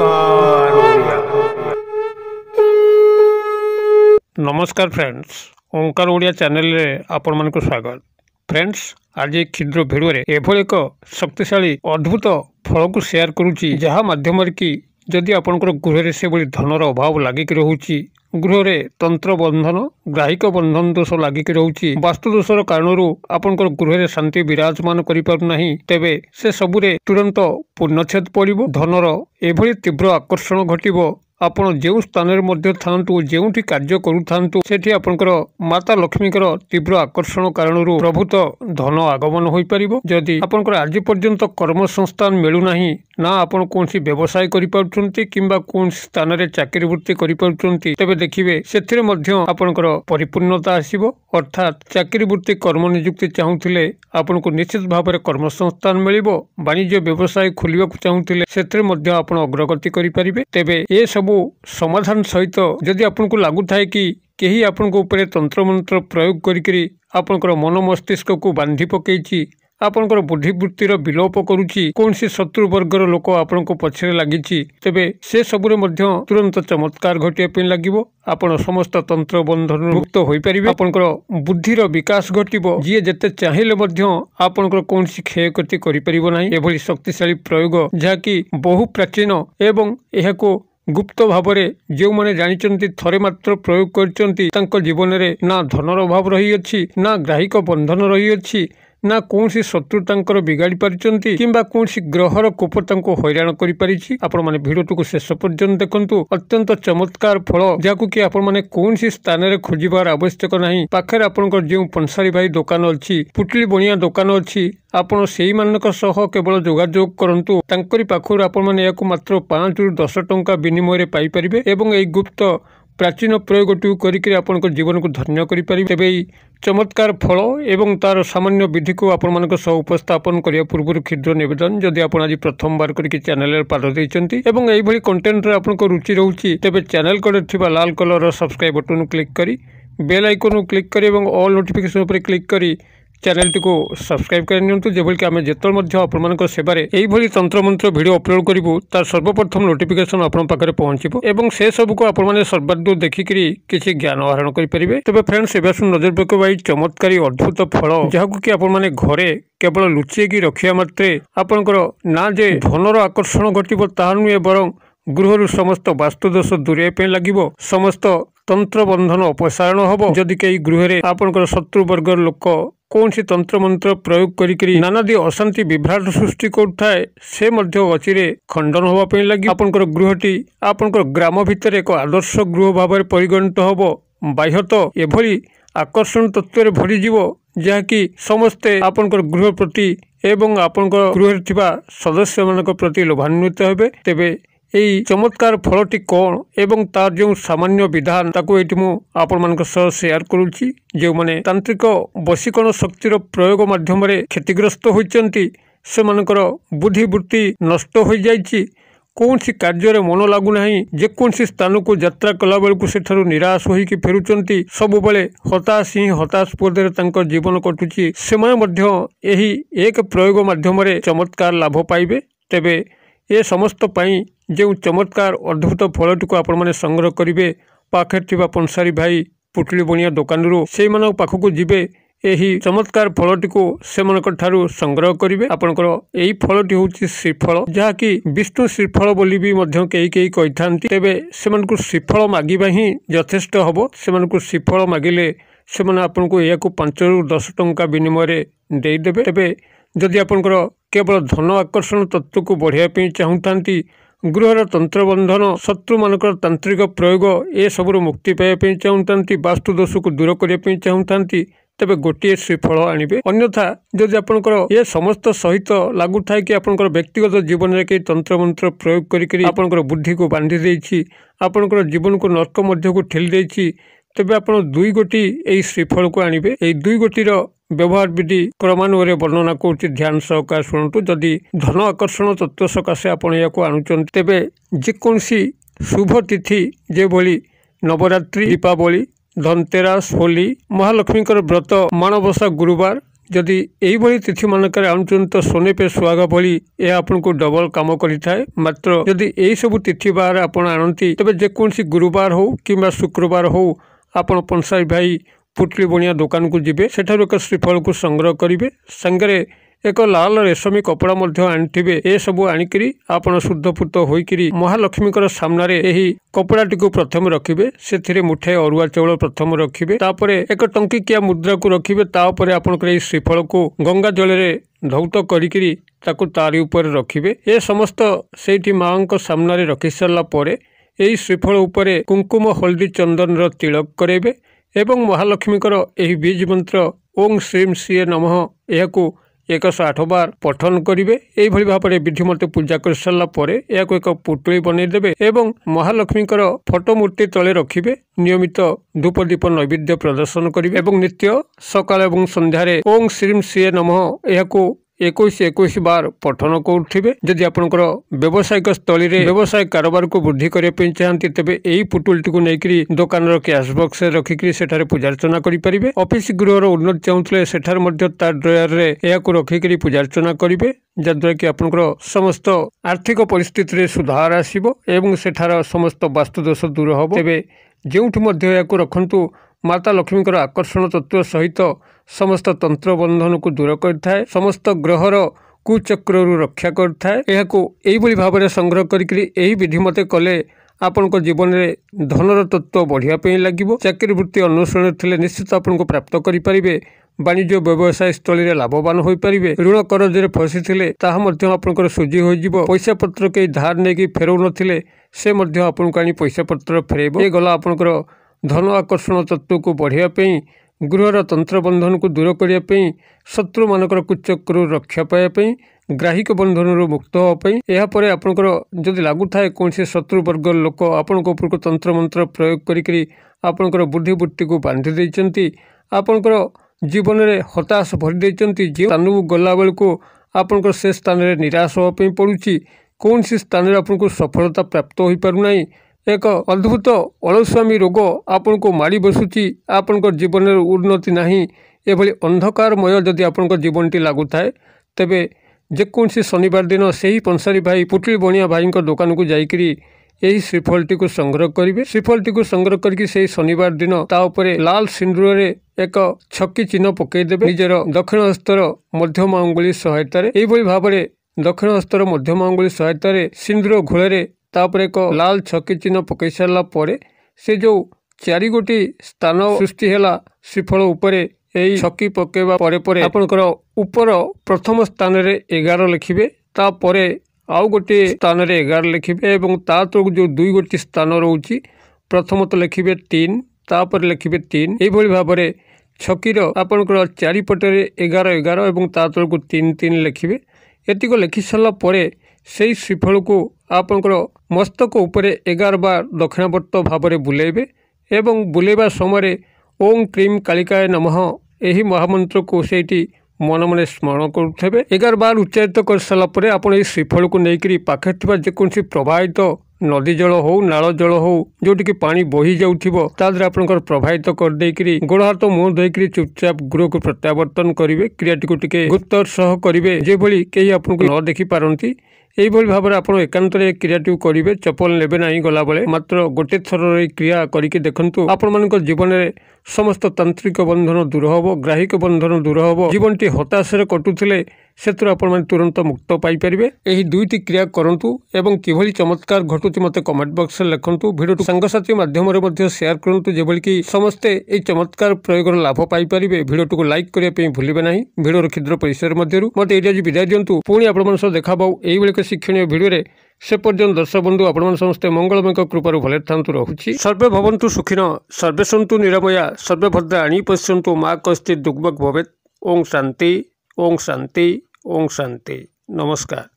ओमकार ओडिया। नमस्कार friends, Omkar Odia channel रे आपण मानकु स्वागत। फ्रेंड्स, आज एक क्षुद्र भिडियो रे एभळी एक शक्तिशाली अद्भुत फल को शेयर करूची, जहा माध्यम रे कि जदि आपणकर गृह रे से बली धनर अभाव लागिक रहुची, गृह रे तंत्र बंधन ग्राहिक बंधन दोष लागिक रहुची, वास्तु दोषर कारणरू आपणकर गृह रे शांति विराजमान करि पारु नाही, तेबे से सबुरे तुरंत पूर्णछेद पड़िबो। धनर एभळी तीव्र आकर्षण घटिबो। आपण जे स्थान रे मध्ये थांतु, जेउठी कार्य करू थांतु, सेठी आपणकर माता लक्ष्मीकर तीव्र आकर्षण कारणरू प्रभूत धन आगमन होई परिबो। जदि आपणकर आज पर्यंत कर्म संस्थान मिलु नाही, ना आपण कोनसी व्यवसाय करि पाउछन्ती किंबा कोन स्थान रे चाकरी वृत्ति करि पाउछन्ती, तबे देखिबे सेथिरे मध्ये आपणकर परिपूर्णता आसीबो। अर्थात चाकरी वृत्ति कर्म नियुक्ति चाहुथिले आपणको निश्चित भाव रे कर्म संस्थान मिलिबो। वाणिज्य व्यवसाय खोलिबाक चाहुथिले सेथिरे मध्ये आपण अग्रगति करि परिबे। तबे ए समाधान सहित जदि आपन को लागू थाए कि केही आपन को ऊपर तंत्र मंत्र प्रयोग करी आपनकर मन मस्तिष्क को बांधि पकईची, आपनकर बुद्धिवृत्तिर विलोप करुची, कौन सी शत्रु वर्गर लोक आपन को पछरे लागिची, तबे से सबुरे मध्ये तुरंत चमत्कार घटिया पिन लागिबो। आपण समस्त तंत्र बंधन मुक्त होई परिबे। आपनकर बुद्धिर विकास घटिबो। जिए जते चाहिले मध्ये आपनकर कौन सी क्षयकति करि परिबो नाही। एभली शक्तिशाली प्रयोग जहा कि बहु प्राचीन एवं एहाको गुप्त भाव में जो मैंने जानी थरे मात्र प्रयोग कर जीवन रे ना धनर अभाव रही अच्छी, ना ग्राहिक बंधन रही अच्छी, ना कौन सी शत्रु बिगाड़ी पारिछन्ती किंबा कौन सी ग्रहर कोप तांको हैरान करि पारिछि। आपण माने भिडियो को शेष पर्यंत देखंतु। अत्यंत चमत्कार फल जाकु कि आपण माने कौन सी स्थान रे खोजिबार आवश्यक नाही। पाखर आपनकर जे पंसारी भाई दुकान अछि, पुटली बणिया दुकान अछि, आपण सेही मानक सह केवल जोगाजोग करंतु। तांकरी पाखर आपण माने याकु मात्र 5 ରୁ 10 टंका विनिमय रे पाई परिबे एवं एई गुप्त प्राचीन प्रयोगटी करिके आपनकर जीवन को धन्य करि परिबे। तबे चमत्कार फल एवं तार सामान्य विधि को आपण मानक सह उपस्थापन करिया पूर्व क्षुद्र निवेदन, जदि आपण आज प्रथम बार करके चैनल रे पाद दैचंती एवं एई भली कंटेंट रे आपनको रुचि रहउची, तबे चैनल को थिबा लाल कलर रो सब्सक्राइब बटन क्लिक करी बेल आइकन क्लिक करी एवं ऑल नोटिफिकेशन पर क्लिक करी चैनल टी को सब्सक्राइब करनियंतु, जेबल कि आमे जेतल मध्ये आपण मानक सेवारे एई भली तंत्र मंत्र वीडियो अपलोड करिवो तार सर्वप्रथम नोटिफिकेशन आपण पाखरे पहुंचीबो एवं से सब को आपण माने सर्वद्व देखिकरी किछि ज्ञान आहरण करि परिबे। तबे फ्रेंड्स, एबासु नजर पको भाई चमत्कारी अद्भुत फल जाहाकु कि आपण माने घरे केवल लुचिएकी रखिया मात्रे आपनकर ना जे धनर आकर्षण घटिबो ताहनुए, बरं गृहरु समस्त वास्तु दोष दूरे पे लागिबो, समस्त तंत्र बंधन अपसारण होबो। जदि केही गृह रे आपनकर शत्रु वर्ग लोक कौन सी तंत्र मंत्र प्रयोग करी नानादी अशांति विभ्राट सृष्टि करुए, से अचिरे खंडन होगा लगी आपणकर गृहटी आपणकर ग्राम भितर एक आदर्श गृह भाव में परिगणित होबो। बाह्यत एभली आकर्षण तत्व भरीजी जहा कि समस्ते आपणकर गृह प्रति एवं आपणकर गृह थिबा सदस्य मान प्रति लोभान्वित होबे। तेबे यही चमत्कार फलटी कौन एवं तार जो सामान्य विधान ताको एटी मु आपण मान सह शेयर करूची। जो माने तांत्रिक वशीकरण शक्तिर प्रयोग माध्यम रे क्षतिग्रस्त होइचंती, से मानकर बुद्धिवृत्ति नष्ट हो जाइची, कौन सी कार्य रे मन लागु नाही, जे कोन सी स्थान को यात्रा कला बेलकु सेठारु निराश होई कि फेरुचंती, सब बेले हताश ही हताश पदरे तांकर जीवन कटुची। से माने मध्य एही एक प्रयोग माध्यम रे चमत्कार लाभ पाइबे। तेबे ये समस्त पाई जो चमत्कार अद्भुत फलटी को आपण माने संग्रह करेंगे पाखे थिबा पंसारी भाई पुटली बणिया दुकानरू, से मानक पाखकू जीवे एही चमत्कार फलटी को से मानक ठारू संग्रह करेंगे। आपणकर एही फलटी होउची श्रीफल, जहा कि विष्णु श्रीफल बोली भी मध्य केही केही कहिथांती। तेबे से मानकू श्रीफल मागिबा ही यथेष्ट हबो। से मानकू श्रीफल मागिले से माने आपणकू एयाकू 5 ରୁ 10 टंका विनिमय देई देबे। तेबे जदि आपणकर केवल धन आकर्षण तत्व को बढ़ाई चाहूँगी, गृहर तंत्रबंधन शत्रु मानकर तांत्रिक प्रयोग ए सबूर मुक्ति पाइबा चाहूँगी, वास्तु दोष को दूर करने चाहूँगी, तेबे गोटे श्रीफल आनिबे। अन्यथा जदि आपनकर ए समस्त सहित लागू थाए कि आपनकर व्यक्तिगत जीवन रे के तंत्र मंत्र प्रयोग करी आपनकर बुद्धि को बांधि देछि, आपनकर जीवन को नर्क मध्य को ठेली देछि, तेबे आपन दुई गोटी एई श्रीफल को आनिबे। एई दुई गोटीर व्यवहार विधि क्रमान्वय वर्णना करुच्ची, ध्यान सहकार शुणु। जदि धन आकर्षण तत्व सकाशे आपण याकू आनुचंती, तेबे जेकोसी शुभ तिथि जेभली नवरात्रि, दीपावली, धनतेरास, होली, महालक्ष्मी व्रत, माणबसा गुरुवार, जदि यही तिथि मानक आमचूर्णित सोने पे सुहाग भली यह आपको डबल कम करें। मात्र जदि यही सबू तिथि बार आप आनती तेज जेकोसी गुरुवार हो कि शुक्रवार हो आप पंसारी भाई पुटली बणिया दुकान को जीवे सेठार एक श्रीफल को संग्रह करेंगे संगे एक लाल रेशमी कपड़ा आनीवे ए सबू आणिक शुद्धपूत होकर महालक्ष्मी सामने यही कपड़ाटी को प्रथम रखिए से मुठाए अरुआ चाउल प्रथम रखिए तापर एक टंकिकिया मुद्रा को रखिए तापर आपंकर श्रीफल को गंगा जल में धौत करी तारी उपर रखिए। ए समस्त से माँ सामने रखि सारापर यही श्रीफल उपर कुंकुम हल्दी चंदन तिलक करेबे एवं महालक्ष्मी यही बीज मंत्र ओं श्रीं श्रीए नमः यह 108 बार पठन करेंगे। यही भाव में विधिमत पूजा कर सारापर यह एक पुटली बनईदेवे और महालक्ष्मी फटो मूर्ति तले रखिए। नियमित धूपदीप नैवेद्य प्रदर्शन करेंगे और नित्य सकाल और संध्यार ओं श्रीं श्रीए नमः यह 21-21 बार पठन करेंगे। जदि आपंकर व्यावसायिक स्थली में व्यवसाय कारोबार को वृद्धि करने चाहती तेज यही पुटुलटी को लेकर दुकान कैश बॉक्स रखिक पूजार्चना करेंगे। ऑफिस गृहर उन्नति चाहूँ से ड्रयर में यह रखिकी पूजार्चना करेंगे जहाद्वारा कि आपंकर समस्त आर्थिक परिस्थिति सुधार आसव एवं सेठार समस्त वास्तुदोष दूर हम। तेज जो रखु माता लक्ष्मी आकर्षण तत्व सहित समस्त तंत्र बंधन को दूर कर समस्त ग्रहर कुचक्र रक्षा कर भाव में संग्रह करी विधिमते कले आपन को जीवन में धनर तत्व बढ़िया लगे। चाकरी वृत्ति अनुसरण थे निश्चित आपन को प्राप्त करें। वाणिज्य व्यवसाय स्थल में लाभवान हो पारे। ऋण करज फसी थे तापर सुजी हो पैसा पत्र के धार नहीं फेरो न से आपको पैसा पत्र फेरब ये गला आपंकर धन आकर्षण तत्व को बढ़ापी गृहर तंत्र बंधन को दूर करने शत्रु मानकर कुचक्रु रक्षा पायापी ग्राहक बंधन मुक्त होगापी। यापर आपंकर जदि लगुए कौन से शत्रुवर्ग लोक आपंक तंत्र मंत्र प्रयोग कर बुद्धिवृत्ति को बांधि देती आपंकर जीवन में हताश भरी देती स्थानू गला बेल को आपंकर से स्थान में निराश होगापी पड़ू कौन सी स्थान आपको सफलता प्राप्त हो पारना एक अद्भुत अलस्वामी रोग आपको माड़ी बसुची आपंकर जीवन उन्नति नहीं एभली अंधकारमय जदि आपंकर जीवन टी लगुता है तेबे जेकोसी शनिवार दिन से ही पंसारी भाई पुटली बणिया भाई दुकान को जाकरी यही श्रीफलटी को संग्रह करेंगे। श्रीफलटी को संग्रह करके से शनिवार दिन तापर लाल सिंदूर में एक छक्की चिन्ह पकईदेवे निजर दक्षिण हस्तर मध्यम अंगुली सहायतार यही भाव में दक्षिण हस्तर मध्यम अंगुली सहायतार सिंदूर घोड़े तापर एक लाल छकी चिन्ह पकई सारापर से जो चार गोटी स्थान सृष्टि है श्रीफल उपर यही छकी पकईवा पर आपंकर उपर प्रथम स्थान में 11 लिखे तापर आउ गोटे स्थान में 11 लिखे और तरफ जो 2 गोटी स्थान रोचे प्रथम तो लिखे 3 तापर लिखे 3 यही भाव में छकीर आपंकर चारिपटे 11-11 और तरफ 3-3 लिखे। यतिक लिखि सारापर से श्रीफल को आपंकर मस्तक उपर 11 बार दक्षिणावर्त भाव में बुलेबे एवं बुलेवा समय ओं क्रीम कालिकाय नमः यही महामंत्र को सेठी मन मन स्मरण करुवे 11 बार उच्चारित कर सारापर आप श्रीफल को लेकर पाखे जेकोसी प्रभावित नदी जल हो नाल जल हो जोटि कि पानी बही जाऊर आपंकर प्रभावित करदे गोड़ हाथ मुँह धोकर चुपचाप गृह को प्रत्यावर्तन करेंगे। क्रियाटी को टे गुप्तर सह करेंगे जो भाई कहीं आपको न देखी पारती यही भाव में आप एकांत क्रियाटी करेंगे चपल नेबे ना गला बेले मात्र गोटे थर क्रिया करके देखु आपण मान जीवन में समस्त तांत्रिक बंधन दूर हम ग्राहक बंधन दूर हम जीवन टी हताश कटुले से तुरंत मुक्त पाइपर। यही दुईट क्रिया करूँ और किभली चमत्कार घटुच मत कमेंट बक्स में लिखतु भिडियो सांगसाथी मध्यम सेयार करूँ जबल कि समस्ते ये चमत्कार प्रयोग लाभ पाइपर। भिडियो को लाइक करने भूलें ना भिडियोर क्षुद्र परिसर मध्य मत एरिया विदाय दिंतु पुणी आप देखा पाऊल के शिक्षणीय भिडियो से पर्यंत दर्शक बंधु आपण समस्ते मंगलमय कृपार भले था रहुची। सर्वे भवन्तु सुखिन सर्वे सन्तु निरामया सर्वे भद्राणि पश्यन्तु माँ कश्चि दुग्मग् भवेत्। ओं शांति ओं शांति ओं शांति। नमस्कार।